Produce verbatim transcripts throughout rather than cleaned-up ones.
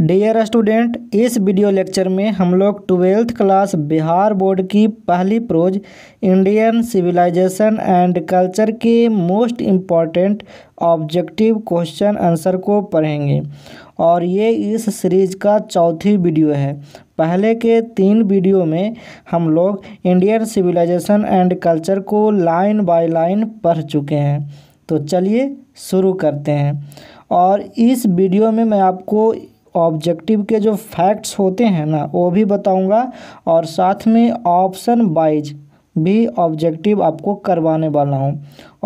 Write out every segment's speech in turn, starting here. Dear student, इस video lecture में हम लोग ट्वेल्थ क्लास बिहार बोर्ड की पहली prose Indian civilisation and culture के most important objective question answer को पढ़ेंगे और ये इस सीरीज़ का चौथी वीडियो है। पहले के तीन वीडियो में हम लोग इंडियन सिविलाइजेशन एंड कल्चर को लाइन बाय लाइन पढ़ चुके हैं, तो चलिए शुरू करते हैं। और इस वीडियो में मैं आपको ऑब्जेक्टिव के जो फैक्ट्स होते हैं ना वो भी बताऊंगा और साथ में ऑप्शन वाइज भी ऑब्जेक्टिव आपको करवाने वाला हूं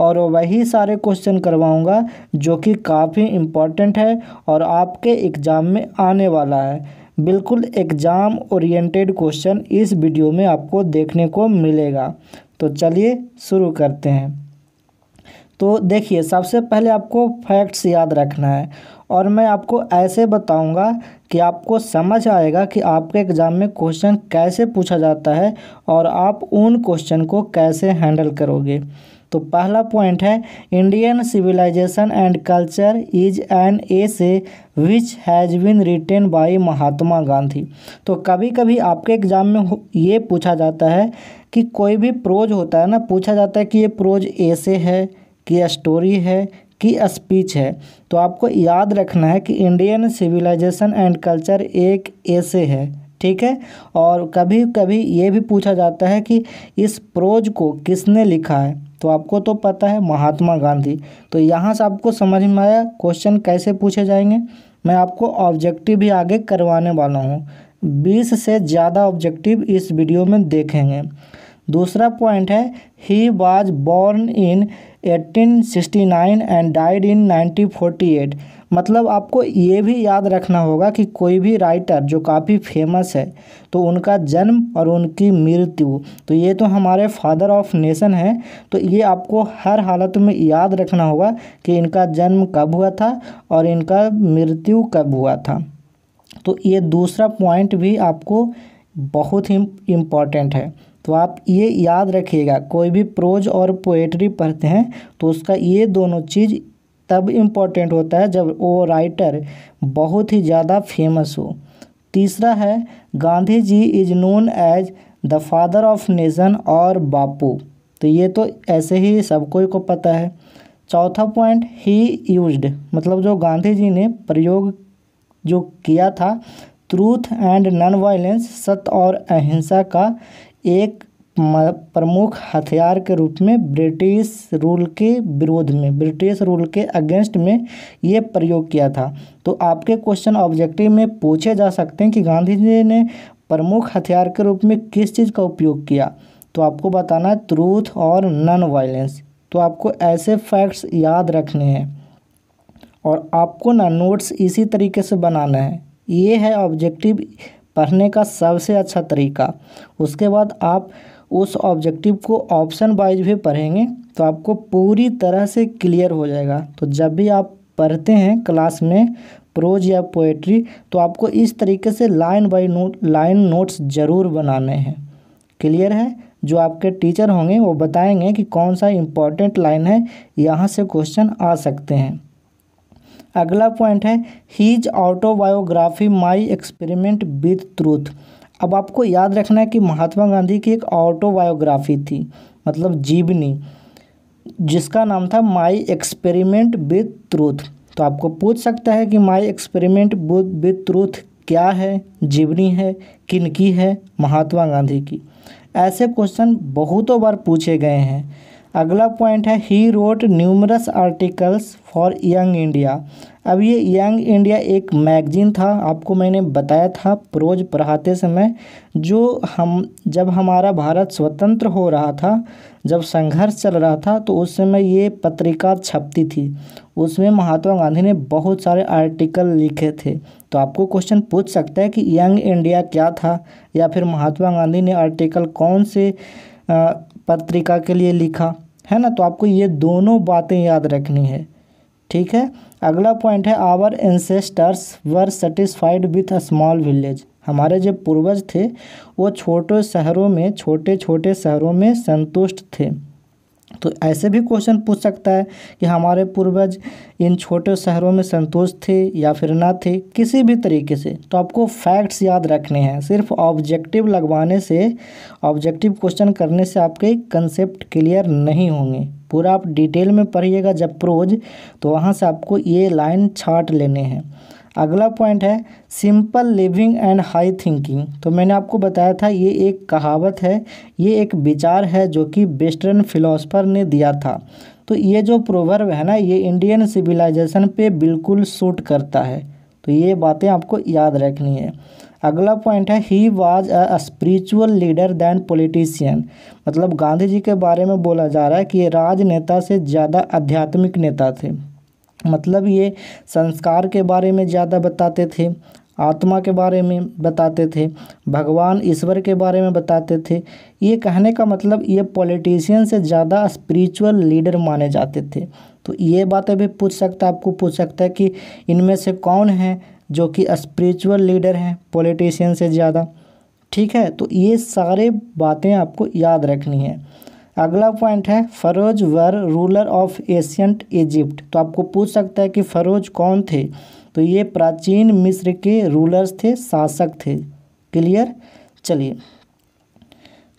और वही सारे क्वेश्चन करवाऊंगा जो कि काफ़ी इम्पॉर्टेंट है और आपके एग्ज़ाम में आने वाला है। बिल्कुल एग्ज़ाम ओरिएंटेड क्वेश्चन इस वीडियो में आपको देखने को मिलेगा। तो चलिए शुरू करते हैं। तो देखिए, सबसे पहले आपको फैक्ट्स याद रखना है और मैं आपको ऐसे बताऊंगा कि आपको समझ आएगा कि आपके एग्ज़ाम में क्वेश्चन कैसे पूछा जाता है और आप उन क्वेश्चन को कैसे हैंडल करोगे। तो पहला पॉइंट है, Indian civilisation and culture is an essay which has been written by Mahatma Gandhi. तो कभी कभी आपके एग्ज़ाम में ये पूछा जाता है कि कोई भी प्रोज होता है ना, पूछा जाता है कि ये प्रोज एसे है कि स्टोरी है कि स्पीच है। तो आपको याद रखना है कि इंडियन सिविलाइजेशन एंड कल्चर एक ऐसे है, ठीक है। और कभी कभी ये भी पूछा जाता है कि इस प्रोज को किसने लिखा है, तो आपको तो पता है महात्मा गांधी। तो यहाँ से आपको समझ में आया क्वेश्चन कैसे पूछे जाएंगे। मैं आपको ऑब्जेक्टिव भी आगे करवाने वाला हूँ, बीस से ज़्यादा ऑब्जेक्टिव इस वीडियो में देखेंगे। दूसरा पॉइंट है, he was born in eighteen sixty nine and died in nineteen forty eight. मतलब आपको ये भी याद रखना होगा कि कोई भी राइटर जो काफ़ी फेमस है तो उनका जन्म और उनकी मृत्यु, तो ये तो हमारे फादर ऑफ नेशन हैं, तो ये आपको हर हालत में याद रखना होगा कि इनका जन्म कब हुआ था और इनका मृत्यु कब हुआ था। तो ये दूसरा पॉइंट भी आपको बहुत ही इम्पॉर्टेंट है, तो आप ये याद रखिएगा। कोई भी प्रोज और पोएट्री पढ़ते हैं तो उसका ये दोनों चीज़ तब इम्पॉर्टेंट होता है जब वो राइटर बहुत ही ज़्यादा फेमस हो। तीसरा है, Gandhi ji is known as the father of nation और बापू। तो ये तो ऐसे ही सबको को पता है। चौथा पॉइंट, ही यूज्ड, मतलब जो गांधी जी ने प्रयोग जो किया था ट्रूथ एंड नॉन वायलेंस, सत्य और अहिंसा का एक प्रमुख हथियार के रूप में ब्रिटिश रूल के विरोध में, ब्रिटिश रूल के अगेंस्ट में ये प्रयोग किया था। तो आपके क्वेश्चन ऑब्जेक्टिव में पूछे जा सकते हैं कि गांधी जी ने प्रमुख हथियार के रूप में किस चीज़ का उपयोग किया, तो आपको बताना है ट्रूथ और नॉन वायलेंस। तो आपको ऐसे फैक्ट्स याद रखने हैं और आपको ना नोट्स इसी तरीके से बनाना है। ये है ऑब्जेक्टिव पढ़ने का सबसे अच्छा तरीका। उसके बाद आप उस ऑब्जेक्टिव को ऑप्शन वाइज भी पढ़ेंगे तो आपको पूरी तरह से क्लियर हो जाएगा। तो जब भी आप पढ़ते हैं क्लास में प्रोज या पोएट्री तो आपको इस तरीके से line by note line notes ज़रूर बनाने हैं। क्लियर है? जो आपके टीचर होंगे वो बताएंगे कि कौन सा इम्पॉर्टेंट लाइन है, यहाँ से क्वेश्चन आ सकते हैं। अगला पॉइंट है, his autobiography my experiment with truth. अब आपको याद रखना है कि महात्मा गांधी की एक ऑटोबायोग्राफी थी, मतलब जीवनी, जिसका नाम था माई एक्सपेरिमेंट विद ट्रूथ। तो आपको पूछ सकता है कि माई एक्सपेरिमेंट विद ट्रूथ क्या है, जीवनी है, किनकी है, महात्मा गांधी की। ऐसे क्वेश्चन बहुतों बार पूछे गए हैं। अगला पॉइंट है, he wrote numerous articles for Young India. अब ये यंग इंडिया एक मैगजीन था, आपको मैंने बताया था प्रोज पढ़ाते समय, जो हम जब हमारा भारत स्वतंत्र हो रहा था, जब संघर्ष चल रहा था, तो उस समय ये पत्रिका छपती थी, उसमें महात्मा गांधी ने बहुत सारे आर्टिकल लिखे थे। तो आपको क्वेश्चन पूछ सकता है कि यंग इंडिया क्या था या फिर महात्मा गांधी ने आर्टिकल कौन से आ, पत्रिका के लिए लिखा है ना। तो आपको ये दोनों बातें याद रखनी है, ठीक है। अगला पॉइंट है, our ancestors were satisfied with a small village. हमारे जो पूर्वज थे वो छोटे शहरों में छोटे छोटे शहरों में संतुष्ट थे। तो ऐसे भी क्वेश्चन पूछ सकता है कि हमारे पूर्वज इन छोटे शहरों में संतोष थे या फिर ना थे, किसी भी तरीके से। तो आपको फैक्ट्स याद रखने हैं, सिर्फ ऑब्जेक्टिव लगवाने से, ऑब्जेक्टिव क्वेश्चन करने से आपके कंसेप्ट क्लियर नहीं होंगे। पूरा आप डिटेल में पढ़िएगा जब प्रोज, तो वहाँ से आपको ये लाइन छाट लेने हैं। अगला पॉइंट है simple living and high thinking. तो मैंने आपको बताया था ये एक कहावत है, ये एक विचार है जो कि वेस्टर्न फिलोसफर ने दिया था। तो ये जो प्रोवर्ब है ना, ये इंडियन सिविलाइजेशन पे बिल्कुल सूट करता है। तो ये बातें आपको याद रखनी है। अगला पॉइंट है he was a spiritual leader than politician. मतलब गांधी जी के बारे में बोला जा रहा है कि ये राजनेता से ज़्यादा आध्यात्मिक नेता थे। मतलब ये संस्कार के बारे में ज़्यादा बताते थे, आत्मा के बारे में बताते थे, भगवान ईश्वर के बारे में बताते थे। ये कहने का मतलब ये पॉलिटिशियन से ज़्यादा स्पिरिचुअल लीडर माने जाते थे। तो ये बातें भी पूछ सकता है, आपको पूछ सकता है कि इनमें से कौन है जो कि स्पिरिचुअल लीडर हैं पॉलिटिशियन से ज़्यादा। ठीक है, तो ये सारे बातें आपको याद रखनी है। अगला पॉइंट है फ़रोज were ruler of ancient Egypt. तो आपको पूछ सकता है कि फ़रोज कौन थे, तो ये प्राचीन मिस्र के रूलर्स थे, शासक थे। क्लियर? चलिए,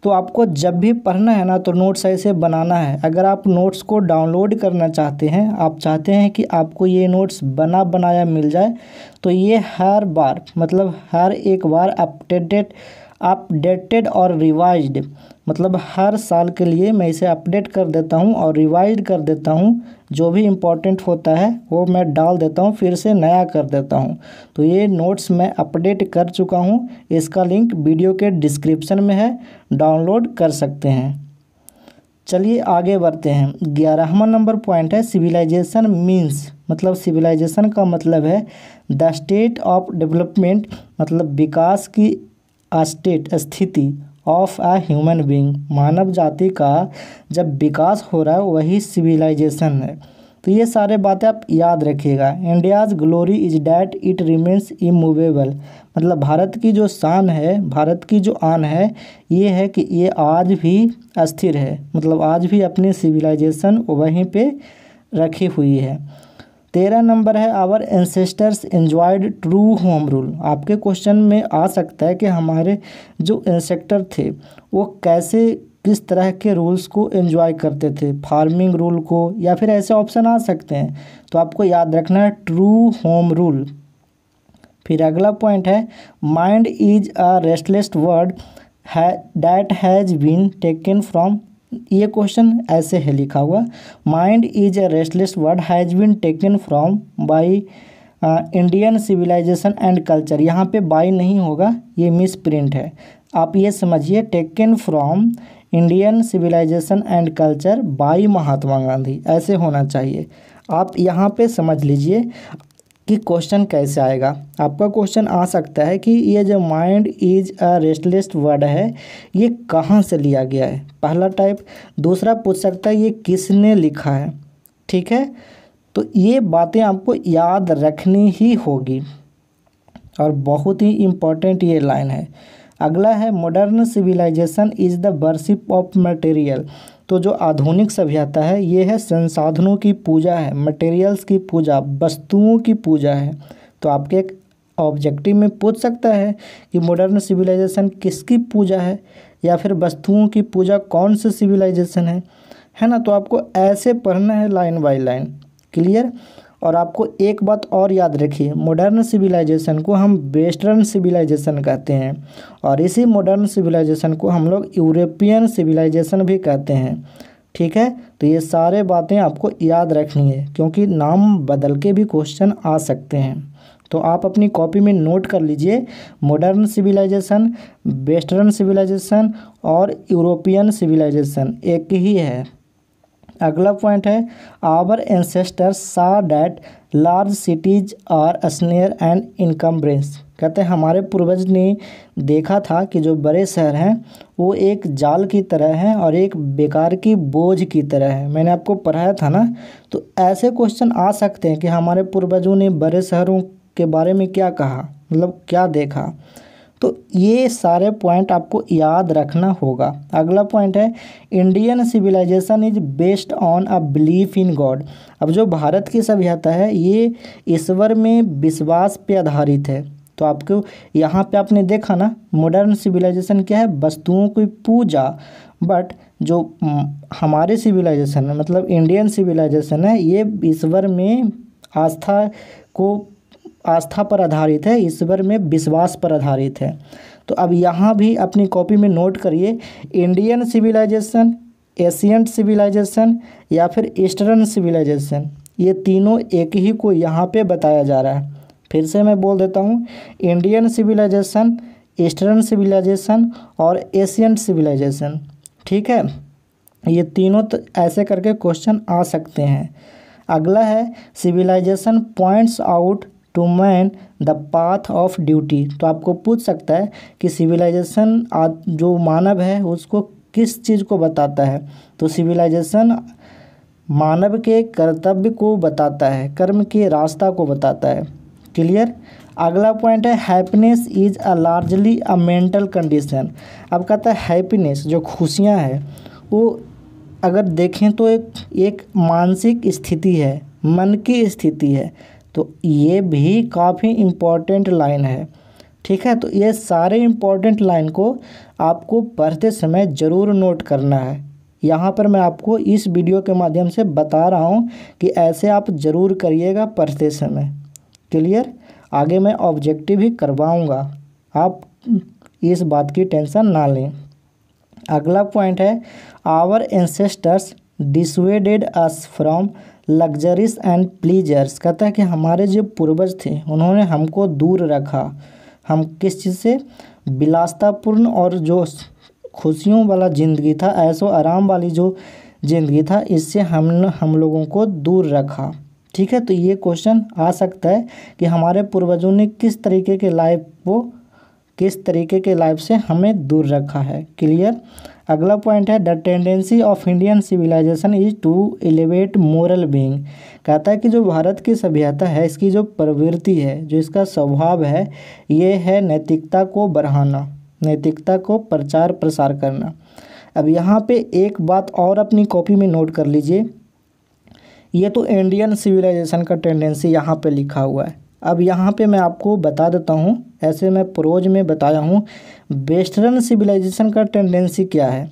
तो आपको जब भी पढ़ना है ना तो नोट्स ऐसे बनाना है। अगर आप नोट्स को डाउनलोड करना चाहते हैं, आप चाहते हैं कि आपको ये नोट्स बना बनाया मिल जाए, तो ये हर बार, मतलब हर एक बार अपडेटेड अपडेटेड और रिवाइज्ड, मतलब हर साल के लिए मैं इसे अपडेट कर देता हूँ और रिवाइज कर देता हूँ। जो भी इम्पोर्टेंट होता है वो मैं डाल देता हूँ, फिर से नया कर देता हूँ। तो ये नोट्स मैं अपडेट कर चुका हूँ, इसका लिंक वीडियो के डिस्क्रिप्शन में है, डाउनलोड कर सकते हैं। चलिए आगे बढ़ते हैं। ग्यारहवां नंबर पॉइंट है सिविलाइजेशन मीन्स। मतलब सिविलाइजेशन का मतलब है द स्टेट ऑफ डेवलपमेंट, मतलब विकास की स्टेट, स्थिति ऑफ अ ह्यूमन बीइंग। मानव जाति का जब विकास हो रहा है वही सिविलाइजेशन है। तो ये सारे बातें आप याद रखिएगा। India's glory is that it remains immovable. मतलब भारत की जो शान है, भारत की जो आन है, ये है कि ये आज भी अस्थिर है, मतलब आज भी अपनी सिविलाइजेशन वहीं पे रखी हुई है। तेरह नंबर है our ancestors enjoyed true home rule. आपके क्वेश्चन में आ सकता है कि हमारे जो एंसेस्टर थे वो कैसे, किस तरह के रूल्स को एंजॉय करते थे, फार्मिंग रूल को, या फिर ऐसे ऑप्शन आ सकते हैं। तो आपको याद रखना है ट्रू होम रूल। फिर अगला पॉइंट है mind is a restless word है that has been taken from. ये क्वेश्चन ऐसे है लिखा हुआ, mind is a restless word has been taken from by Indian civilisation and culture. यहाँ पे बाई नहीं होगा, ये मिस प्रिंट है। आप ये समझिए taken from Indian civilisation and culture by Mahatma Gandhi, ऐसे होना चाहिए। आप यहाँ पे समझ लीजिए कि क्वेश्चन कैसे आएगा। आपका क्वेश्चन आ सकता है कि ये जो mind is a restless word है ये कहाँ से लिया गया है, पहला टाइप। दूसरा पूछ सकता है ये किसने लिखा है। ठीक है, तो ये बातें आपको याद रखनी ही होगी और बहुत ही इम्पोर्टेंट ये लाइन है। अगला है modern civilisation is the worship of material. तो जो आधुनिक सभ्यता है ये है संसाधनों की पूजा है, मटेरियल्स की पूजा, वस्तुओं की पूजा है। तो आपके एक ऑब्जेक्टिव में पूछ सकता है कि मॉडर्न सिविलाइजेशन किसकी पूजा है, या फिर वस्तुओं की पूजा कौन से सिविलाइजेशन है, है ना। तो आपको ऐसे पढ़ना है लाइन बाय लाइन। क्लियर? और आपको एक बात और याद रखिए, मॉडर्न सिविलाइजेशन को हम वेस्टर्न सिविलाइजेशन कहते हैं और इसी मॉडर्न सिविलाइजेशन को हम लोग यूरोपियन सिविलाइजेशन भी कहते हैं। ठीक है, तो ये सारे बातें आपको याद रखनी है क्योंकि नाम बदल के भी क्वेश्चन आ सकते हैं। तो आप अपनी कॉपी में नोट कर लीजिए मॉडर्न सिविलाइजेशन, वेस्टर्न सिविलाइजेशन और यूरोपियन सिविलाइजेशन एक ही है। अगला पॉइंट है our ancestors saw that large cities are snare and इनकम्ब्रेंस। कहते हैं हमारे पूर्वज ने देखा था कि जो बड़े शहर हैं वो एक जाल की तरह हैं और एक बेकार की बोझ की तरह है। मैंने आपको पढ़ाया था ना, तो ऐसे क्वेश्चन आ सकते हैं कि हमारे पूर्वजों ने बड़े शहरों के बारे में क्या कहा, मतलब क्या देखा। तो ये सारे पॉइंट आपको याद रखना होगा। अगला पॉइंट है Indian civilisation is based on a belief in God. अब जो भारत की सभ्यता है ये ईश्वर में विश्वास पे आधारित है। तो आपको यहाँ पे आपने देखा ना, मॉडर्न सिविलाइजेशन क्या है, वस्तुओं की पूजा। बट जो हमारे सिविलाइजेशन है, मतलब इंडियन सिविलाइजेशन है, ये ईश्वर में आस्था को आस्था पर आधारित है, ईश्वर में विश्वास पर आधारित है। तो अब यहाँ भी अपनी कॉपी में नोट करिए, इंडियन सिविलाइजेशन, एशियन सिविलाइजेशन या फिर ईस्टर्न सिविलाइजेशन, ये तीनों एक ही को यहाँ पे बताया जा रहा है। फिर से मैं बोल देता हूँ, इंडियन सिविलाइजेशन, ईस्टर्न सिविलाइजेशन और एशियन सिविलाइजेशन, ठीक है। ये तीनों तो ऐसे करके क्वेश्चन आ सकते हैं। अगला है civilisation points out to man the path of duty. तो आपको पूछ सकता है कि सिविलाइजेशन जो मानव है उसको किस चीज़ को बताता है। तो सिविलाइजेशन मानव के कर्तव्य को बताता है, कर्म के रास्ता को बताता है। क्लियर। अगला पॉइंट है happiness is a largely a mental condition. अब कहता है हैप्पीनेस जो खुशियाँ हैं वो अगर देखें तो एक एक मानसिक स्थिति है, मन की स्थिति है। तो ये भी काफ़ी इम्पॉर्टेंट लाइन है, ठीक है। तो ये सारे इम्पॉर्टेंट लाइन को आपको पढ़ते समय ज़रूर नोट करना है। यहाँ पर मैं आपको इस वीडियो के माध्यम से बता रहा हूँ कि ऐसे आप ज़रूर करिएगा पढ़ते समय। क्लियर। आगे मैं ऑब्जेक्टिव ही करवाऊँगा, आप इस बात की टेंशन ना लें। अगला पॉइंट है our ancestors dissuaded us from luxuries and pleasures. कहता है कि हमारे जो पूर्वज थे उन्होंने हमको दूर रखा, हम किस चीज़ से, विलासतापूर्ण और जो खुशियों वाला ज़िंदगी था, ऐशो आराम वाली जो ज़िंदगी था, इससे हम हम लोगों को दूर रखा, ठीक है। तो ये क्वेश्चन आ सकता है कि हमारे पूर्वजों ने किस तरीके के लाइफ को, किस तरीके के लाइफ से हमें दूर रखा है। क्लियर। अगला पॉइंट है the tendency of Indian civilisation is to elevate moral being. कहता है कि जो भारत की सभ्यता है इसकी जो प्रवृत्ति है, जो इसका स्वभाव है, ये है नैतिकता को बढ़ाना, नैतिकता को प्रचार प्रसार करना। अब यहाँ पे एक बात और अपनी कॉपी में नोट कर लीजिए, ये तो इंडियन सिविलाइजेशन का टेंडेंसी यहाँ पे लिखा हुआ है। अब यहाँ पे मैं आपको बता देता हूँ, ऐसे मैं प्रोज में बताया हूँ, वेस्टर्न सिविलाइजेशन का टेंडेंसी क्या है।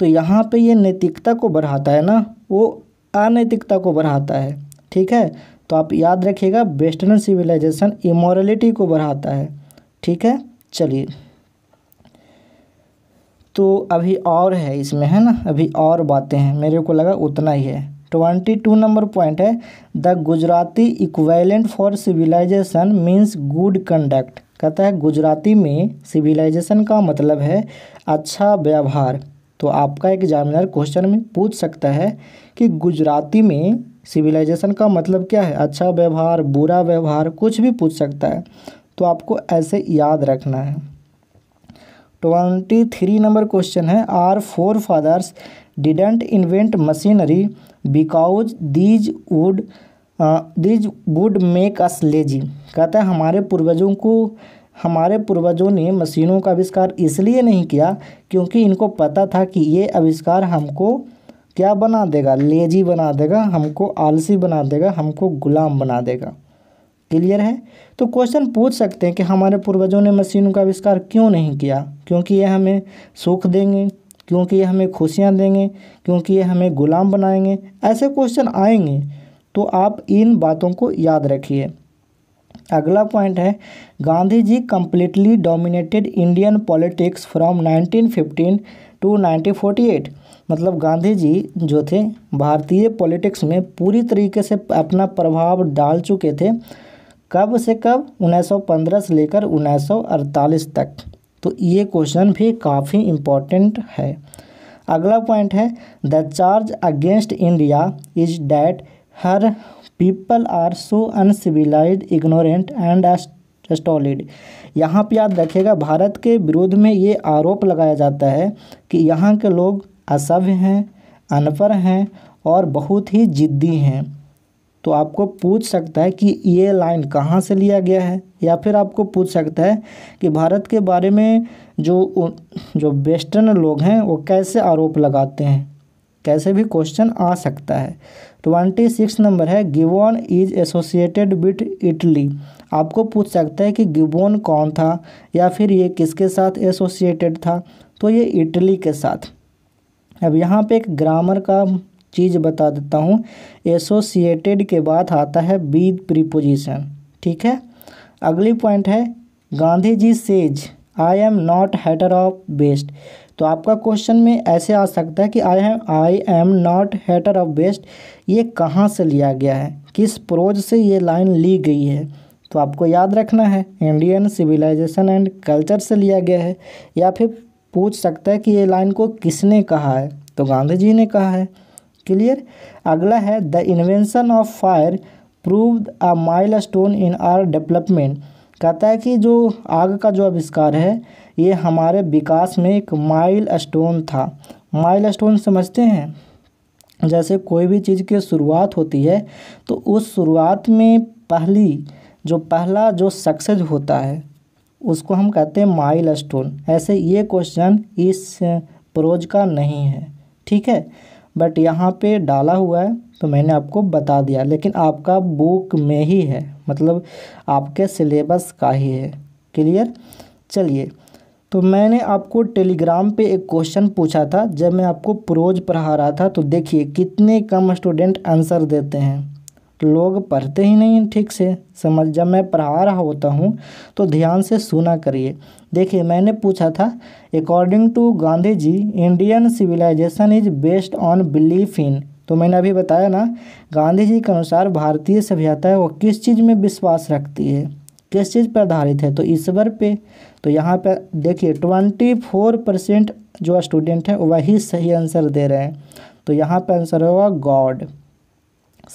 तो यहाँ पे ये नैतिकता को बढ़ाता है ना, वो अनैतिकता को बढ़ाता है, ठीक है। तो आप याद रखिएगा, वेस्टर्न सिविलाइजेशन इमोरलिटी को बढ़ाता है, ठीक है। चलिए, तो अभी और है इसमें, है ना, अभी और बातें हैं, मेरे को लगा उतना ही है। ट्वेंटी टू नंबर पॉइंट है the Gujarati equivalent for civilisation means good conduct. कहता है गुजराती में सिविलाइजेशन का मतलब है अच्छा व्यवहार। तो आपका एग्जामिनर क्वेश्चन में पूछ सकता है कि गुजराती में सिविलाइजेशन का मतलब क्या है, अच्छा व्यवहार, बुरा व्यवहार, कुछ भी पूछ सकता है। तो आपको ऐसे याद रखना है। ट्वेंटी थ्री नंबर क्वेश्चन है our forefathers didn't invent machinery because these would these would make us lazy. कहता है हमारे पूर्वजों को हमारे पूर्वजों ने मशीनों का आविष्कार इसलिए नहीं किया क्योंकि इनको पता था कि ये आविष्कार हमको क्या बना देगा, लेजी बना देगा, हमको आलसी बना देगा, हमको गुलाम बना देगा। क्लियर है। तो क्वेश्चन पूछ सकते हैं कि हमारे पूर्वजों ने मशीनों का आविष्कार क्यों नहीं किया, क्योंकि ये हमें सुख देंगे, क्योंकि ये हमें खुशियाँ देंगे, क्योंकि ये हमें गुलाम बनाएंगे। ऐसे क्वेश्चन आएंगे, तो आप इन बातों को याद रखिए। अगला पॉइंट है Gandhi ji completely dominated Indian politics from nineteen fifteen to nineteen forty eight. मतलब गांधी जी जो थे भारतीय पॉलिटिक्स में पूरी तरीके से अपना प्रभाव डाल चुके थे, कब से कब, उन्नीस सौ पंद्रह से लेकर उन्नीस सौ अड़तालीस तक। तो ये क्वेश्चन भी काफ़ी इम्पॉर्टेंट है। अगला पॉइंट है the charge against India is that her people are so uncivilised, ignorant and stolid. यहाँ पर याद रखिएगा, भारत के विरोध में ये आरोप लगाया जाता है कि यहाँ के लोग असभ्य हैं, अनपढ़ हैं और बहुत ही जिद्दी हैं। तो आपको पूछ सकता है कि ये लाइन कहाँ से लिया गया है, या फिर आपको पूछ सकता है कि भारत के बारे में जो जो वेस्टर्न लोग हैं वो कैसे आरोप लगाते हैं, कैसे भी क्वेश्चन आ सकता है। ट्वेंटी सिक्स नंबर है Gibbon is associated with Italy. आपको पूछ सकता है कि गिबोन कौन था या फिर ये किसके साथ एसोसिएटेड था, तो ये इटली के साथ। अब यहाँ पे एक ग्रामर का चीज़ बता देता हूँ, एसोसिएटेड के बाद आता है विद प्रीपोजिशन, ठीक है। अगली पॉइंट है Gandhi ji says I am not hater of best. तो आपका क्वेश्चन में ऐसे आ सकता है कि I am I am not hater of best ये कहाँ से लिया गया है, किस प्रोज से ये लाइन ली गई है। तो आपको याद रखना है इंडियन सिविलाइजेशन एंड कल्चर से लिया गया है, या फिर पूछ सकता है कि ये लाइन को किसने कहा है, तो गांधी जी ने कहा है। क्लियर। अगला है the invention of fire proved a milestone in our development. कहता है कि जो आग का जो आविष्कार है ये हमारे विकास में एक माइल स्टोन था। माइल स्टोन समझते हैं, जैसे कोई भी चीज़ की शुरुआत होती है तो उस शुरुआत में पहली जो पहला जो सक्सेस होता है उसको हम कहते हैं माइल स्टोन। ऐसे ये क्वेश्चन इस प्रोज का नहीं है, ठीक है, बट यहाँ पे डाला हुआ है तो मैंने आपको बता दिया, लेकिन आपका बुक में ही है, मतलब आपके सिलेबस का ही है। क्लियर। चलिए, तो मैंने आपको टेलीग्राम पे एक क्वेश्चन पूछा था जब मैं आपको प्रोज पढ़ा रहा था, तो देखिए कितने कम स्टूडेंट आंसर देते हैं, लोग पढ़ते ही नहीं ठीक से, समझ। जब मैं पढ़ा रहा होता हूँ तो ध्यान से सुना करिए। देखिए मैंने पूछा था according to Gandhi ji Indian civilisation is based on belief in. तो मैंने अभी बताया ना, गांधी जी के अनुसार भारतीय सभ्यता है वो किस चीज़ में विश्वास रखती है, किस चीज़ पर आधारित है, तो ईश्वर पे। तो यहाँ पर देखिए ट्वेंटी फोर परसेंट जो स्टूडेंट हैं वही सही आंसर दे रहे हैं, तो यहाँ पर आंसर होगा गॉड।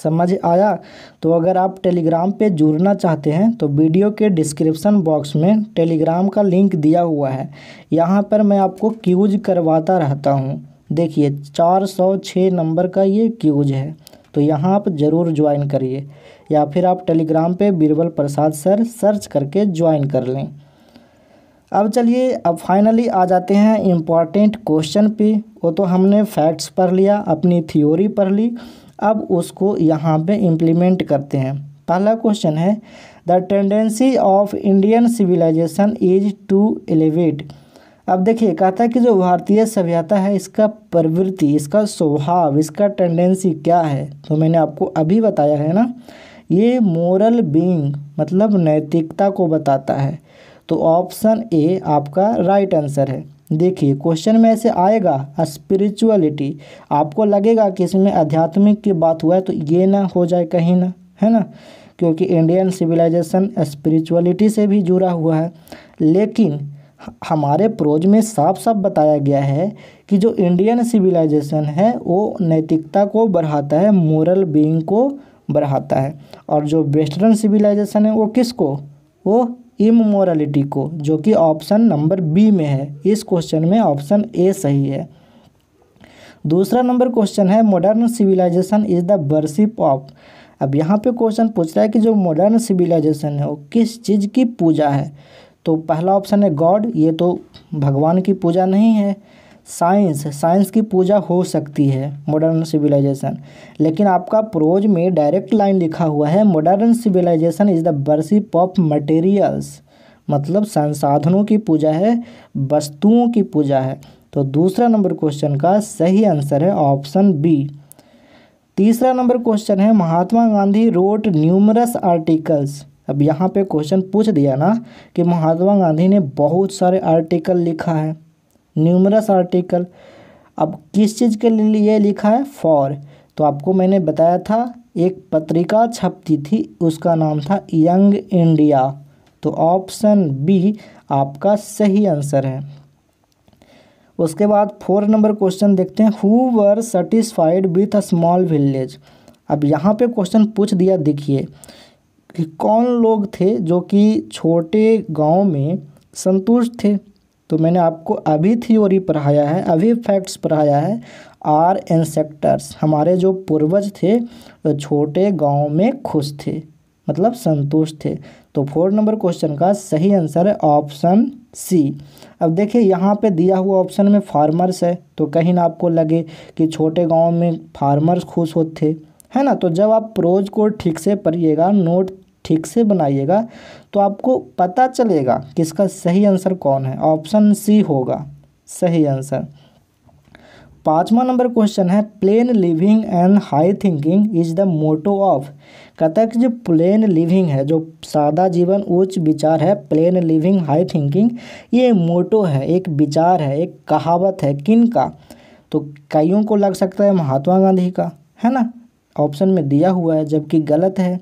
समझ आया। तो अगर आप टेलीग्राम पे जुड़ना चाहते हैं तो वीडियो के डिस्क्रिप्शन बॉक्स में टेलीग्राम का लिंक दिया हुआ है, यहाँ पर मैं आपको क्यूज करवाता रहता हूँ। देखिए चार सौ छः नंबर का ये क्यूज है, तो यहाँ आप ज़रूर ज्वाइन करिए, या फिर आप टेलीग्राम पे बीरबल प्रसाद सर सर्च करके ज्वाइन कर लें। अब चलिए, अब फाइनली आ जाते हैं इम्पॉर्टेंट क्वेश्चन पे। वो तो हमने फैक्ट्स पढ़ लिया, अपनी थ्योरी पढ़ ली, अब उसको यहाँ पे इम्प्लीमेंट करते हैं। पहला क्वेश्चन है the tendency of Indian civilisation is to elevate. अब देखिए कहता है कि जो भारतीय सभ्यता है इसका प्रवृत्ति, इसका स्वभाव, इसका टेंडेंसी क्या है, तो मैंने आपको अभी बताया है ना, ये मोरल बीइंग मतलब नैतिकता को बताता है। तो ऑप्शन ए आपका राइट आंसर है। देखिए क्वेश्चन में ऐसे आएगा स्पिरिचुअलिटी, आपको लगेगा कि इसमें आध्यात्मिक की बात हुआ है, तो ये ना हो जाए कहीं ना, है ना, क्योंकि इंडियन सिविलाइजेशन स्पिरिचुअलिटी से भी जुड़ा हुआ है। लेकिन हमारे प्रोज में साफ साफ बताया गया है कि जो इंडियन सिविलाइजेशन है वो नैतिकता को बढ़ाता है, मोरल बीइंग को बढ़ाता है, और जो वेस्टर्न सिविलाइजेशन है वो किसको, वो इमोरलिटी को, जो कि ऑप्शन नंबर बी में है। इस क्वेश्चन में ऑप्शन ए सही है। दूसरा नंबर क्वेश्चन है modern civilisation is the worship of. अब यहाँ पे क्वेश्चन पूछ रहा है कि जो मॉडर्न सिविलाइजेशन है वो किस चीज़ की पूजा है, तो पहला ऑप्शन है गॉड, ये तो भगवान की पूजा नहीं है। साइंस, साइंस की पूजा हो सकती है मॉडर्न सिविलाइजेशन, लेकिन आपका प्रोज में डायरेक्ट लाइन लिखा हुआ है modern civilisation is the worship of materials, मतलब संसाधनों की पूजा है, वस्तुओं की पूजा है। तो दूसरा नंबर क्वेश्चन का सही आंसर है ऑप्शन बी। तीसरा नंबर क्वेश्चन है Mahatma Gandhi wrote numerous articles. अब यहाँ पे क्वेश्चन पूछ दिया ना कि महात्मा गांधी ने बहुत सारे आर्टिकल लिखा है, न्यूमरस आर्टिकल, अब किस चीज़ के लिए लिखा है, फॉर। तो आपको मैंने बताया था एक पत्रिका छपती थी, उसका नाम था यंग इंडिया। तो ऑप्शन बी आपका सही आंसर है। उसके बाद फोर नंबर क्वेश्चन देखते हैं, who were satisfied with a small village. अब यहाँ पे क्वेश्चन पूछ दिया, देखिए कि कौन लोग थे जो कि छोटे गांव में संतुष्ट थे, तो मैंने आपको अभी थ्योरी पढ़ाया है, अभी फैक्ट्स पढ़ाया है। आर एंसेक्टर्स, हमारे जो पूर्वज थे छोटे गांव में खुश थे, मतलब संतुष्ट थे। तो फोर नंबर क्वेश्चन का सही आंसर है ऑप्शन सी। अब देखिए यहाँ पे दिया हुआ ऑप्शन में फार्मर्स है, तो कहीं ना आपको लगे कि छोटे गांव में फार्मर्स खुश होते है ना। तो जब आप प्रोज को ठीक से पढ़िएगा, नोट ठीक से बनाइएगा, तो आपको पता चलेगा कि इसका सही आंसर कौन है। ऑप्शन सी होगा सही आंसर। पाँचवा नंबर क्वेश्चन है plain living and high thinking is the motto of. कहता है कि जो प्लेन लिविंग है, जो सादा जीवन उच्च विचार है, प्लेन लिविंग हाई थिंकिंग, ये मोटो है, एक विचार है, एक कहावत है। किन का? तो कईयों को लग सकता है महात्मा गांधी का, है ना, ऑप्शन में दिया हुआ है, जबकि गलत है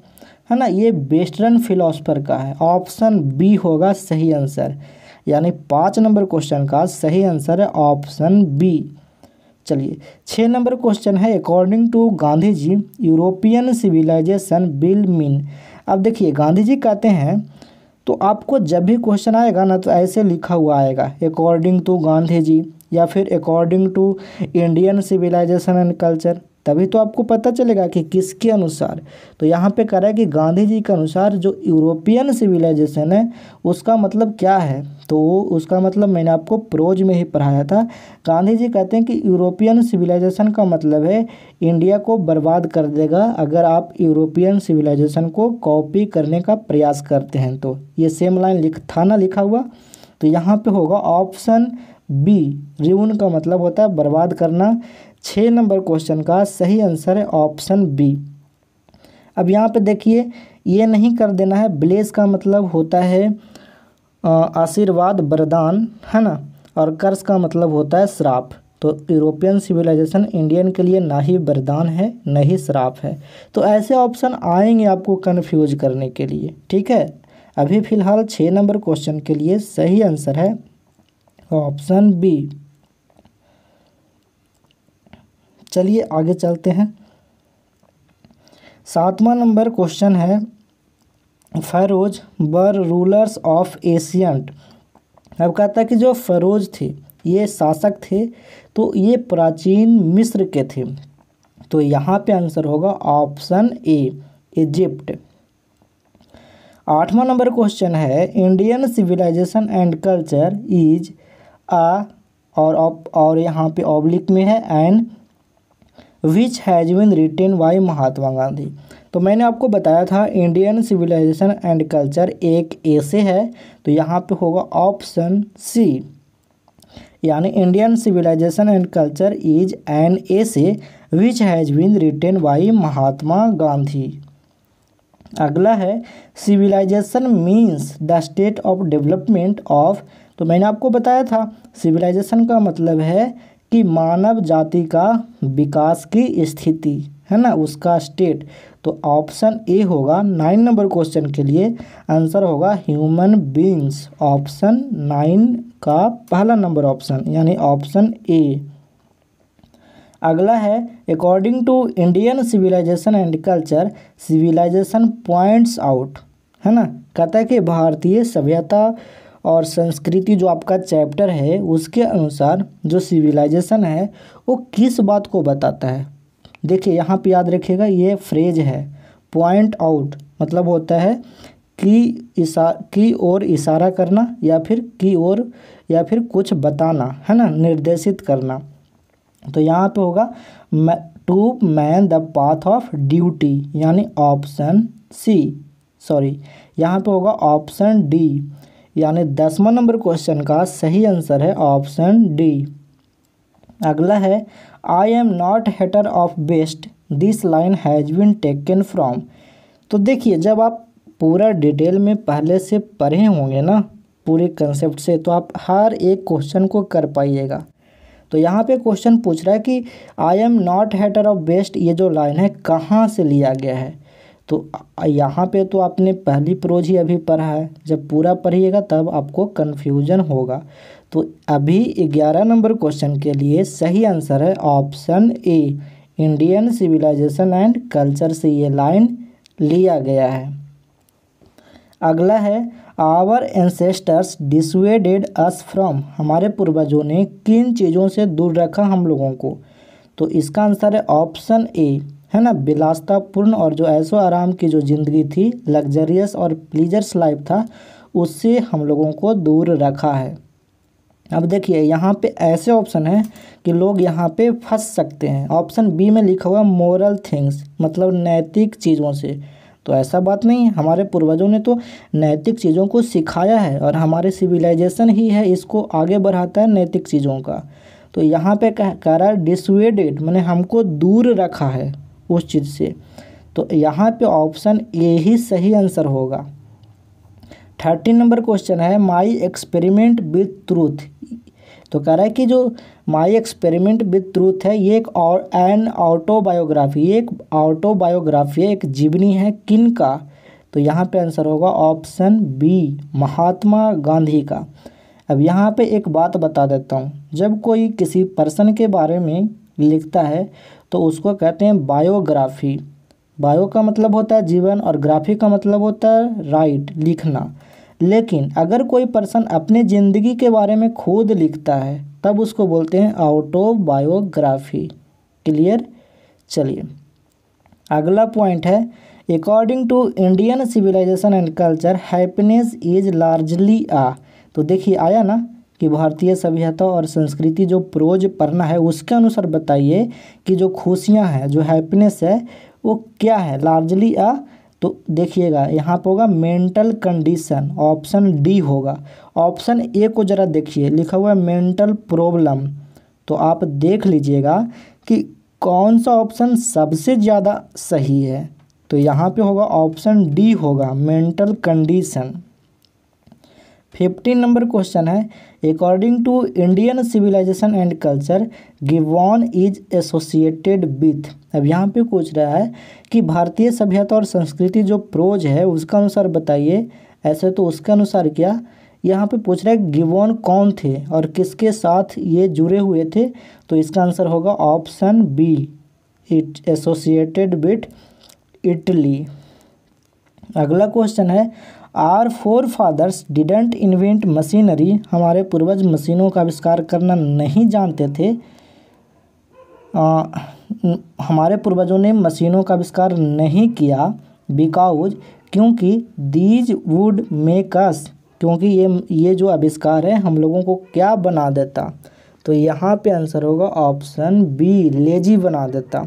है ना। ये वेस्टर्न फिलोसफर का है। ऑप्शन बी होगा सही आंसर। यानी पाँच नंबर क्वेश्चन का सही आंसर है ऑप्शन बी। चलिए छः नंबर क्वेश्चन है according to Gandhi ji European civilisation will mean. अब देखिए गांधी जी कहते हैं, तो आपको जब भी क्वेश्चन आएगा ना तो ऐसे लिखा हुआ आएगा अकॉर्डिंग टू गांधी जी या फिर according to Indian civilisation and culture, तभी तो आपको पता चलेगा कि किसके अनुसार। तो यहाँ पे कह रहा है कि गांधी जी के अनुसार जो यूरोपियन सिविलाइजेशन है उसका मतलब क्या है। तो उसका मतलब मैंने आपको प्रोज में ही पढ़ाया था। गांधी जी कहते हैं कि यूरोपियन सिविलाइजेशन का मतलब है इंडिया को बर्बाद कर देगा अगर आप यूरोपियन सिविलाइजेशन को कॉपी करने का प्रयास करते हैं। तो ये सेम लाइन लिख था ना लिखा हुआ, तो यहाँ पे होगा ऑप्शन बी। रिउन का मतलब होता है बर्बाद करना। छः नंबर क्वेश्चन का सही आंसर है ऑप्शन बी। अब यहाँ पे देखिए ये नहीं कर देना है। ब्लेस का मतलब होता है आशीर्वाद वरदान, है ना, और कर्ज का मतलब होता है श्राप। तो यूरोपियन सिविलाइजेशन इंडियन के लिए ना ही वरदान है ना ही श्राप है। तो ऐसे ऑप्शन आएंगे आपको कन्फ्यूज करने के लिए, ठीक है। अभी फ़िलहाल छः नंबर क्वेश्चन के लिए सही आंसर है ऑप्शन बी। चलिए आगे चलते हैं। सातवां नंबर क्वेश्चन है फ़रोज वर रूलर्स ऑफ एशियंट। अब कहता है कि जो फ़रोज थे ये शासक थे, तो ये प्राचीन मिस्र के थे। तो यहाँ पे आंसर होगा ऑप्शन ए इजिप्ट। आठवां नंबर क्वेश्चन है Indian civilisation and culture is आ और और यहाँ पे ऑब्लिक में है and which has been written by Mahatma Gandhi. तो मैंने आपको बताया था इंडियन सिविलाइजेशन एंड कल्चर एक ऐसे है, तो यहाँ पे होगा ऑप्शन सी। यानी Indian civilisation and culture is an essay which has been written by Mahatma Gandhi. अगला है civilisation means the state of development of. तो मैंने आपको बताया था सिविलाइजेशन का मतलब है कि मानव जाति का विकास की स्थिति, है ना, उसका स्टेट। तो ऑप्शन ए होगा। नाइन नंबर क्वेश्चन के लिए आंसर होगा ह्यूमन बीइंग्स। ऑप्शन नाइन का पहला नंबर ऑप्शन यानी ऑप्शन ए। अगला है according to Indian civilisation and culture civilisation points out, है ना। कहता है कि भारतीय सभ्यता और संस्कृति जो आपका चैप्टर है उसके अनुसार जो सिविलाइजेशन है वो किस बात को बताता है। देखिए यहाँ पे याद रखिएगा ये फ्रेज है पॉइंट आउट, मतलब होता है कि इशा की ओर इशारा करना या फिर की ओर या फिर कुछ बताना, है ना, निर्देशित करना। तो यहाँ पे होगा to man the path of duty यानी ऑप्शन सी सॉरी यहाँ पे होगा ऑप्शन डी। यानी दसवां नंबर क्वेश्चन का सही आंसर है ऑप्शन डी। अगला है I am not hater of best this line has been taken from. तो देखिए जब आप पूरा डिटेल में पहले से पढ़े होंगे ना पूरे कंसेप्ट से, तो आप हर एक क्वेश्चन को कर पाइएगा। तो यहाँ पे क्वेश्चन पूछ रहा है कि I am not hater of best ये जो लाइन है कहाँ से लिया गया है। तो यहाँ पे तो आपने पहली प्रोज ही अभी पढ़ा है, जब पूरा पढ़िएगा तब आपको कन्फ्यूजन होगा। तो अभी ग्यारह नंबर क्वेश्चन के लिए सही आंसर है option A. Indian civilisation and culture से ये लाइन लिया गया है। अगला है our ancestors dissuaded us from, हमारे पूर्वजों ने किन चीज़ों से दूर रखा हम लोगों को। तो इसका आंसर है ऑप्शन ए, है ना, विलासतापूर्ण और जो ऐशो आराम की जो ज़िंदगी थी, लग्जरियस और प्लीजर्स लाइफ था, उससे हम लोगों को दूर रखा है। अब देखिए यहाँ पे ऐसे ऑप्शन हैं कि लोग यहाँ पे फंस सकते हैं। ऑप्शन बी में लिखा हुआ मोरल थिंग्स, मतलब नैतिक चीज़ों से, तो ऐसा बात नहीं है, हमारे पूर्वजों ने तो नैतिक चीज़ों को सिखाया है और हमारे सिविलाइजेशन ही है इसको आगे बढ़ाता है नैतिक चीज़ों का। तो यहाँ पे कह कह रहा है डिसवेडेड मैंने हमको दूर रखा है उस चीज़ से, तो यहाँ पे ऑप्शन ए ही सही आंसर होगा। थर्टीन नंबर क्वेश्चन है माई एक्सपेरिमेंट विद ट्रूथ, तो कह रहा है कि जो माई एक्सपेरिमेंट विद ट्रूथ है ये एक और एन ऑटोबायोग्राफी, एक ऑटोबायोग्राफी है, एक जीवनी है किन का। तो यहाँ पे आंसर होगा ऑप्शन बी, महात्मा गांधी का। अब यहाँ पे एक बात बता देता हूँ, जब कोई किसी पर्सन के बारे में लिखता है तो उसको कहते हैं बायोग्राफी। बायो का मतलब होता है जीवन और ग्राफी का मतलब होता है राइट, लिखना। लेकिन अगर कोई पर्सन अपने ज़िंदगी के बारे में खुद लिखता है तब उसको बोलते हैं ऑटोबायोग्राफी। क्लियर। चलिए अगला पॉइंट है according to Indian civilisation and culture happiness is largely आ, तो देखिए आया ना कि भारतीय सभ्यता और संस्कृति जो प्रोज पढ़ना है उसके अनुसार बताइए कि जो खुशियाँ हैं, जो हैप्पीनेस है, वो क्या है। लार्जली आ, तो देखिएगा यहाँ पर होगा मेंटल कंडीशन, ऑप्शन डी होगा। ऑप्शन ए को ज़रा देखिए, लिखा हुआ है मेंटल प्रॉब्लम, तो आप देख लीजिएगा कि कौन सा ऑप्शन सबसे ज़्यादा सही है। तो यहाँ पे होगा ऑप्शन डी होगा, मेंटल कंडीशन। फिफ्टीन नंबर क्वेश्चन है according to Indian civilisation and culture given is associated with, अब यहाँ पे पूछ रहा है कि भारतीय सभ्यता और संस्कृति जो प्रोज है उसका अनुसार बताइए, ऐसे तो उसके अनुसार क्या, यहाँ पे पूछ रहा है गिवॉन कौन थे और किसके साथ ये जुड़े हुए थे। तो इसका आंसर होगा option B, it associated with Italy. अगला क्वेश्चन है our forefathers didn't invent machinery, हमारे पूर्वज मशीनों का आविष्कार करना नहीं जानते थे। आ, हमारे पूर्वजों ने मशीनों का आविष्कार नहीं किया बिकॉज, क्योंकि दीज वुड मेक अस, क्योंकि ये ये जो आविष्कार है हम लोगों को क्या बना देता। तो यहाँ पे आंसर होगा ऑप्शन बी, लेजी बना देता।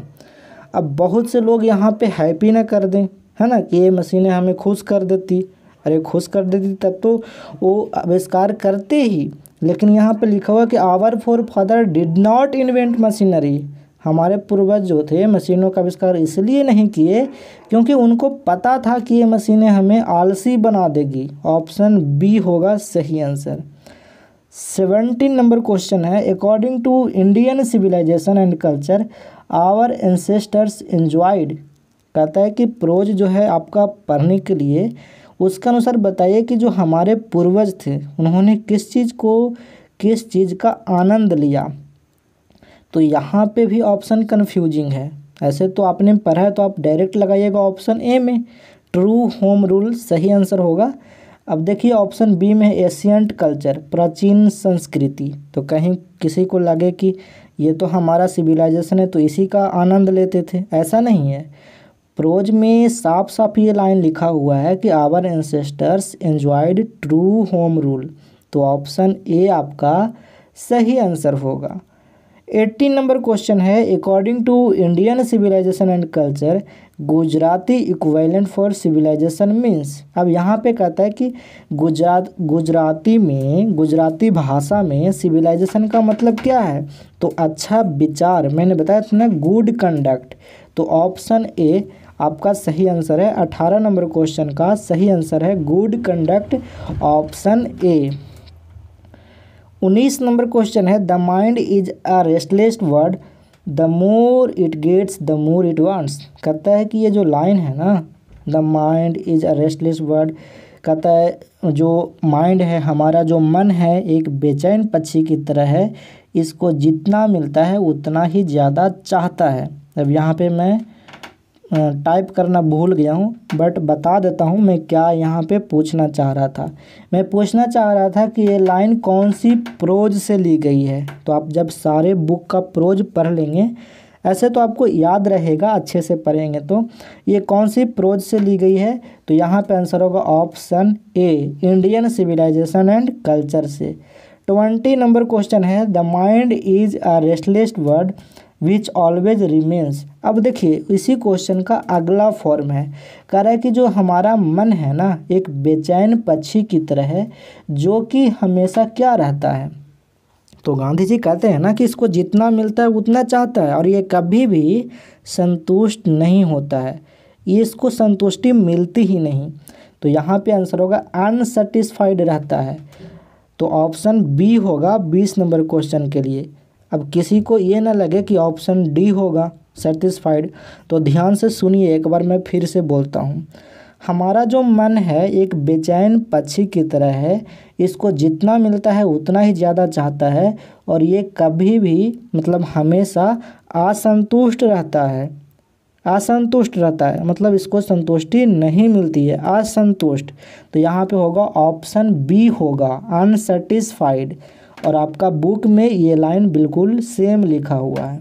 अब बहुत से लोग यहाँ पे हैप्पी ना कर दें, है ना, कि ये मशीनें हमें खुश कर देती, अरे खुश कर देती तब तो वो आविष्कार करते ही, लेकिन यहाँ पे लिखा हुआ कि our forefather did not invent machinery, हमारे पूर्वज जो थे मशीनों का आविष्कार इसलिए नहीं किए क्योंकि उनको पता था कि ये मशीनें हमें आलसी बना देगी। ऑप्शन बी होगा सही आंसर। सेवेंटीन नंबर क्वेश्चन है according to Indian civilisation and culture our ancestors enjoyed, कहता है कि प्रोज जो है आपका पढ़ने के लिए उसके अनुसार बताइए कि जो हमारे पूर्वज थे उन्होंने किस चीज़ को, किस चीज़ का आनंद लिया। तो यहाँ पे भी ऑप्शन कन्फ्यूजिंग है, ऐसे तो आपने पढ़ा है तो आप डायरेक्ट लगाइएगा ऑप्शन ए में, ट्रू होम रूल सही आंसर होगा। अब देखिए ऑप्शन बी में एशियंट कल्चर, प्राचीन संस्कृति, तो कहीं किसी को लगे कि ये तो हमारा सिविलाइजेशन है तो इसी का आनंद लेते थे, ऐसा नहीं है। प्रोज में साफ साफ ये लाइन लिखा हुआ है कि our ancestors enjoyed true home rule, तो ऑप्शन ए आपका सही आंसर होगा। एटीन नंबर क्वेश्चन है according to Indian civilisation and culture Gujarati equivalent for civilisation means, अब यहाँ पे कहता है कि गुजरात गुजराती में, गुजराती भाषा में सिविलाइजेशन का मतलब क्या है। तो अच्छा विचार, मैंने बताया था ना, गुड कंडक्ट, तो ऑप्शन ए आपका सही आंसर है। अठारह नंबर क्वेश्चन का सही आंसर है गुड कंडक्ट, ऑप्शन ए। उन्नीस नंबर क्वेश्चन है the mind is a restless word the more it gets the more it wants, कहता है कि ये जो लाइन है ना, the mind is a restless word, कहता है जो माइंड है हमारा, जो मन है, एक बेचैन पक्षी की तरह है, इसको जितना मिलता है उतना ही ज़्यादा चाहता है। अब यहाँ पे मैं टाइप करना भूल गया हूँ, बट बता देता हूँ मैं क्या यहाँ पे पूछना चाह रहा था। मैं पूछना चाह रहा था कि ये लाइन कौन सी प्रोज से ली गई है। तो आप जब सारे बुक का प्रोज पढ़ लेंगे, ऐसे तो आपको याद रहेगा, अच्छे से पढ़ेंगे, तो ये कौन सी प्रोज से ली गई है। तो यहाँ पे आंसर होगा option A, Indian civilisation and culture से। ट्वेंटी नंबर क्वेश्चन है, the mind is a restless word which always remains. अब देखिए इसी क्वेश्चन का अगला फॉर्म है, कह रहा है कि जो हमारा मन है ना, एक बेचैन पक्षी की तरह है जो कि हमेशा क्या रहता है। तो गांधी जी कहते हैं ना कि इसको जितना मिलता है उतना चाहता है और ये कभी भी संतुष्ट नहीं होता है, ये इसको संतुष्टि मिलती ही नहीं। तो यहाँ पे आंसर होगा अनसेटिस्फाइड रहता है, तो ऑप्शन बी होगा बीस नंबर क्वेश्चन के लिए। अब किसी को ये ना लगे कि ऑप्शन डी होगा सेटिस्फाइड, तो ध्यान से सुनिए, एक बार मैं फिर से बोलता हूँ, हमारा जो मन है एक बेचैन पक्षी की तरह है, इसको जितना मिलता है उतना ही ज़्यादा चाहता है और ये कभी भी मतलब हमेशा असंतुष्ट रहता है। असंतुष्ट रहता है मतलब इसको संतुष्टि नहीं मिलती है, असंतुष्ट। तो यहाँ पे होगा ऑप्शन बी होगा अनसेटिस्फाइड, और आपका बुक में ये लाइन बिल्कुल सेम लिखा हुआ है।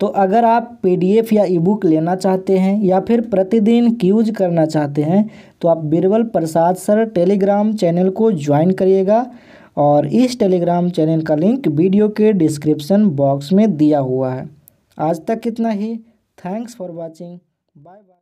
तो अगर आप पीडीएफ या ईबुक लेना चाहते हैं या फिर प्रतिदिन क्यूज करना चाहते हैं तो आप Birbal Prasad sir Telegram channel को ज्वाइन करिएगा, और इस टेलीग्राम चैनल का लिंक वीडियो के डिस्क्रिप्शन बॉक्स में दिया हुआ है। आज तक इतना ही। Thanks for watching. Bye bye.